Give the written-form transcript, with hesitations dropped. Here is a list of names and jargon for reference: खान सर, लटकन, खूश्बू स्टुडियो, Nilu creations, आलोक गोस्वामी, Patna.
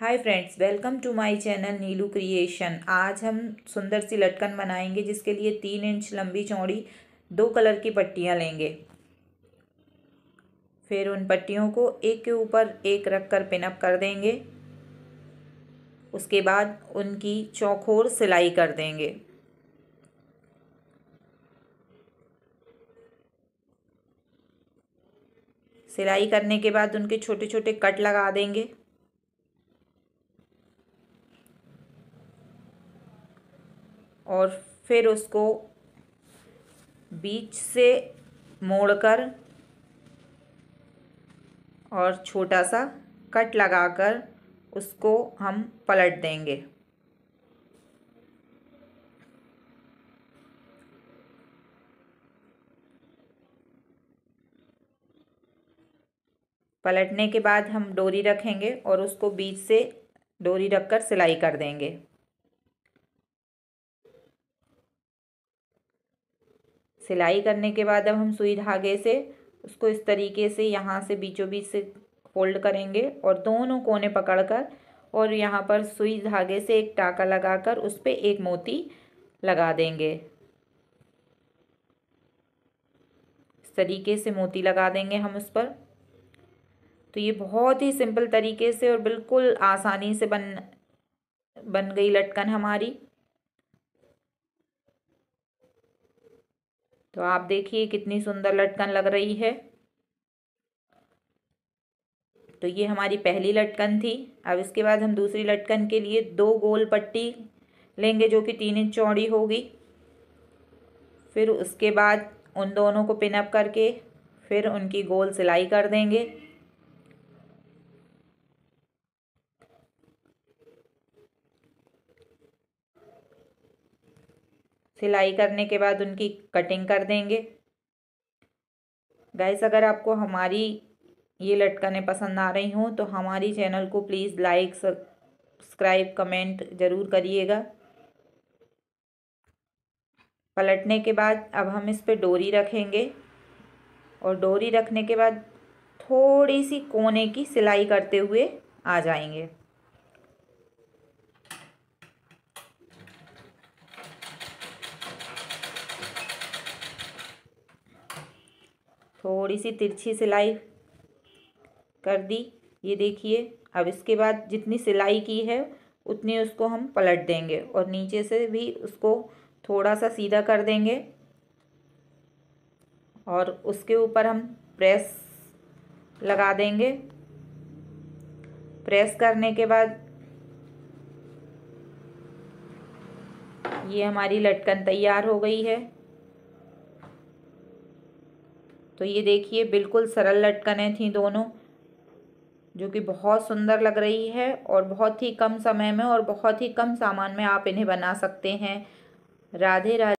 Hi friends, welcome to my channel Neelu creation. आज हम सुंदर सी लटकन बनाएंगे, जिसके लिए 3 इंच लंबी चौड़ी 2 कलर की पट्टियाँ लेंगे। फिर उन पट्टियों को एक के ऊपर एक रखकर पिनअप कर देंगे। उसके बाद उनकी चौकोर सिलाई कर देंगे। सिलाई करने के बाद उनके छोटे छोटे कट लगा देंगे। और फिर उसको बीच से मोड़कर और छोटा सा कट लगाकर उसको हम पलट देंगे। पलटने के बाद हम डोरी रखेंगे और उसको बीच से डोरी रखकर सिलाई कर देंगे। सिलाई करने के बाद अब हम सुई धागे से उसको इस तरीके से यहाँ से बीचों बीच से फोल्ड करेंगे और दोनों कोने पकड़कर और यहाँ पर सुई धागे से एक टाका लगाकर उस पर एक मोती लगा देंगे। इस तरीके से मोती लगा देंगे हम उस पर। तो ये बहुत ही सिंपल तरीके से और बिल्कुल आसानी से बन गई लटकन हमारी। तो आप देखिए कितनी सुंदर लटकन लग रही है। तो ये हमारी पहली लटकन थी। अब इसके बाद हम दूसरी लटकन के लिए 2 गोल पट्टी लेंगे, जो कि 3 इंच चौड़ी होगी। फिर उसके बाद उन दोनों को पिनअप करके फिर उनकी गोल सिलाई कर देंगे। सिलाई करने के बाद उनकी कटिंग कर देंगे। गाइस, अगर आपको हमारी ये लटकनें पसंद आ रही हों तो हमारी चैनल को प्लीज़ लाइक, सब्सक्राइब, कमेंट ज़रूर करिएगा। पलटने के बाद अब हम इस पे डोरी रखेंगे और डोरी रखने के बाद थोड़ी सी कोने की सिलाई करते हुए आ जाएंगे। थोड़ी सी तिरछी सिलाई कर दी, ये देखिए। अब इसके बाद जितनी सिलाई की है उतनी उसको हम पलट देंगे और नीचे से भी उसको थोड़ा सा सीधा कर देंगे। और उसके ऊपर हम प्रेस लगा देंगे। प्रेस करने के बाद ये हमारी लटकन तैयार हो गई है। तो ये देखिए बिल्कुल सरल लटकनें थीं दोनों, जो कि बहुत सुंदर लग रही है। और बहुत ही कम समय में और बहुत ही कम सामान में आप इन्हें बना सकते हैं। राधे राधे।